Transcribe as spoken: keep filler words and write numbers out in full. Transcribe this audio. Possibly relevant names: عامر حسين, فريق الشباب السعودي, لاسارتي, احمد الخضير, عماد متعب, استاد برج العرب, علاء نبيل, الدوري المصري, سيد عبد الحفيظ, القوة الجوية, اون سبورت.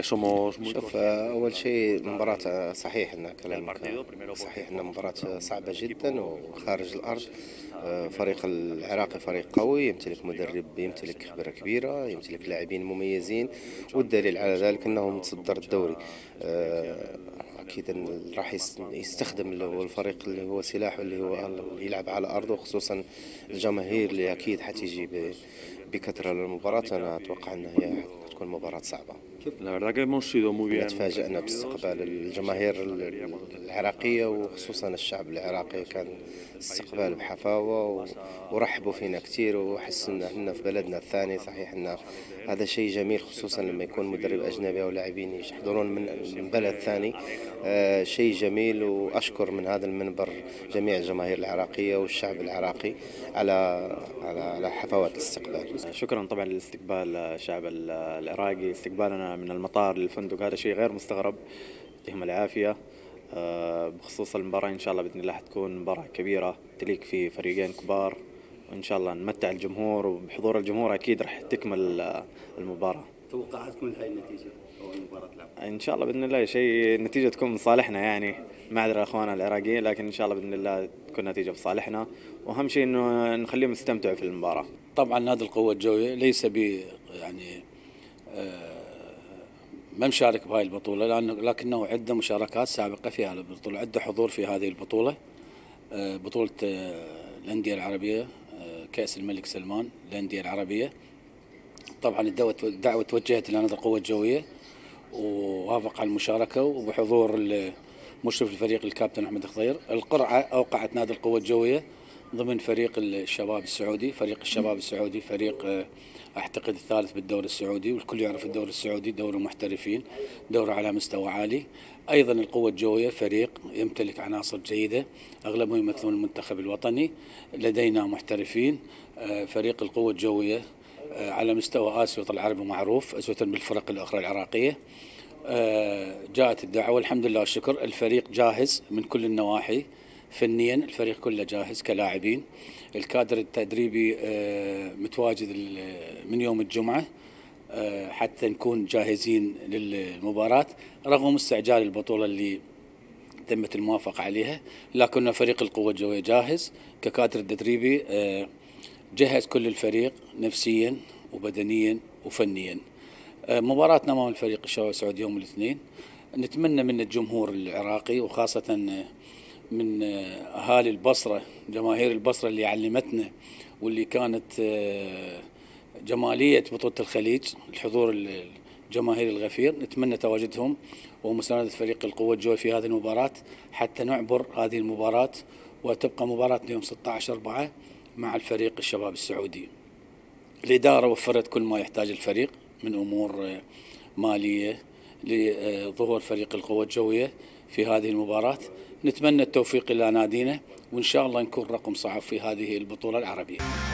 شوف اول شيء المباراه صحيح ان كلامك صحيح ان مباراه صعبه جدا وخارج الارض. فريق العراقي فريق قوي، يمتلك مدرب يمتلك خبره كبيره، يمتلك لاعبين مميزين، والدليل على ذلك انه متصدر الدوري. اكيد راح يستخدم الفريق اللي هو سلاحه اللي هو يلعب على ارضه، خصوصا الجماهير اللي اكيد حتيجي بكثره للمباراه. انا اتوقع انها تكون مباراه صعبه. تفاجأنا باستقبال الجماهير العراقية وخصوصا الشعب العراقي، كان استقبال بحفاوة ورحبوا فينا كثير، وحسنا أننا في بلدنا الثاني. صحيح أن هذا شيء جميل، خصوصا لما يكون مدرب أجنبي أو لاعبين يحضرون من بلد ثاني، آه شيء جميل. وأشكر من هذا المنبر جميع الجماهير العراقية والشعب العراقي على على على حفاوات الاستقبال. شكرا طبعا للاستقبال الشعب العراقي، استقبالنا من المطار للفندق هذا شيء غير مستغرب، يعطيهم العافيه. بخصوص المباراه ان شاء الله باذن الله حتكون مباراه كبيره تليق في فريقين كبار، وان شاء الله نمتع الجمهور، وبحضور الجمهور اكيد راح تكمل المباراه. توقعاتكم لهي النتيجه اول مباراه تلعب؟ ان شاء الله باذن الله شيء النتيجه تكون من صالحنا، يعني معذره اخواننا العراقيين، لكن ان شاء الله باذن الله تكون نتيجه بصالحنا، واهم شيء انه نخليهم يستمتعوا في المباراه. طبعا نادي القوه الجويه ليس ب يعني آه ما مشارك بهاي البطولة، لأنه لكنه عنده مشاركات سابقة في هذه البطولة، عنده حضور في هذه البطولة، بطولة الأندية العربية كأس الملك سلمان الأندية العربية. طبعا الدعوة توجهت إلى نادي القوة الجوية ووافق على المشاركة، وبحضور مشرف الفريق الكابتن احمد الخضير. القرعة أوقعت نادي القوة الجوية ضمن فريق الشباب السعودي، فريق الشباب السعودي فريق اعتقد الثالث بالدوري السعودي، والكل يعرف الدوري السعودي دوري محترفين، دوري على مستوى عالي. ايضا القوه الجويه فريق يمتلك عناصر جيده اغلبهم يمثلون المنتخب الوطني، لدينا محترفين. فريق القوه الجويه على مستوى اسيوط العربي معروف اسوة بالفرق الاخرى العراقيه. جاءت الدعوه الحمد لله الشكر، الفريق جاهز من كل النواحي، فنيا الفريق كله جاهز كلاعبين، الكادر التدريبي متواجد من يوم الجمعة حتى نكون جاهزين للمباراة. رغم استعجال البطولة اللي تمت الموافقة عليها، لكن فريق القوة الجوية جاهز ككادر تدريبي، جهز كل الفريق نفسيا وبدنيا وفنيا. مباراتنا امام الفريق الشباب السعودي يوم الاثنين، نتمنى من الجمهور العراقي وخاصة من اهالي البصره، جماهير البصره اللي علمتنا واللي كانت جماليه بطوله الخليج، الحضور الجماهير الغفير، نتمنى تواجدهم ومسانده فريق القوه الجويه في هذه المباراه حتى نعبر هذه المباراه، وتبقى مباراتنا يوم ستة عشر أربعة مع الفريق الشباب السعودي. الاداره وفرت كل ما يحتاج الفريق من امور ماليه لظهور فريق القوه الجويه في هذه المباراه. نتمنى التوفيق لنادينا، وإن شاء الله نكون رقم صعب في هذه البطولة العربية.